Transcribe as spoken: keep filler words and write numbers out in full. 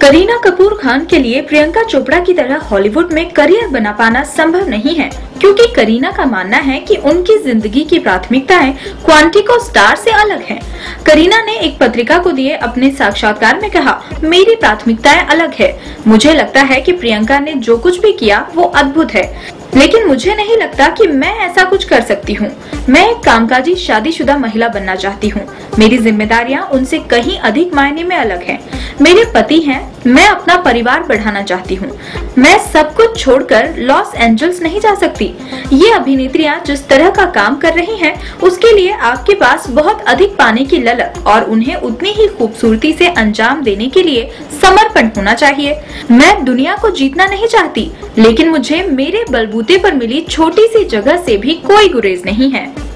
करीना कपूर खान के लिए प्रियंका चोपड़ा की तरह हॉलीवुड में करियर बना पाना संभव नहीं है, क्योंकि करीना का मानना है कि उनकी जिंदगी की प्राथमिकताएं क्वांटिको स्टार से अलग हैं। करीना ने एक पत्रिका को दिए अपने साक्षात्कार में कहा, मेरी प्राथमिकताएं अलग है। मुझे लगता है कि प्रियंका ने जो कुछ भी किया वो अद्भुत है, लेकिन मुझे नहीं लगता कि मैं ऐसा कुछ कर सकती हूँ। मैं एक कामकाजी शादीशुदा महिला बनना चाहती हूँ। मेरी जिम्मेदारियाँ उनसे कहीं अधिक मायने में अलग है। मेरे पति हैं, मैं अपना परिवार बढ़ाना चाहती हूँ। मैं सब कुछ छोड़कर लॉस एंजिल्स नहीं जा सकती। ये अभिनेत्रियाँ जिस तरह का काम कर रही हैं, उसके लिए आपके पास बहुत अधिक पाने की ललक और उन्हें उतनी ही खूबसूरती से अंजाम देने के लिए समर्पण होना चाहिए। मैं दुनिया को जीतना नहीं चाहती, लेकिन मुझे मेरे बलबूते पर मिली छोटी सी जगह से भी कोई गुरेज नहीं है।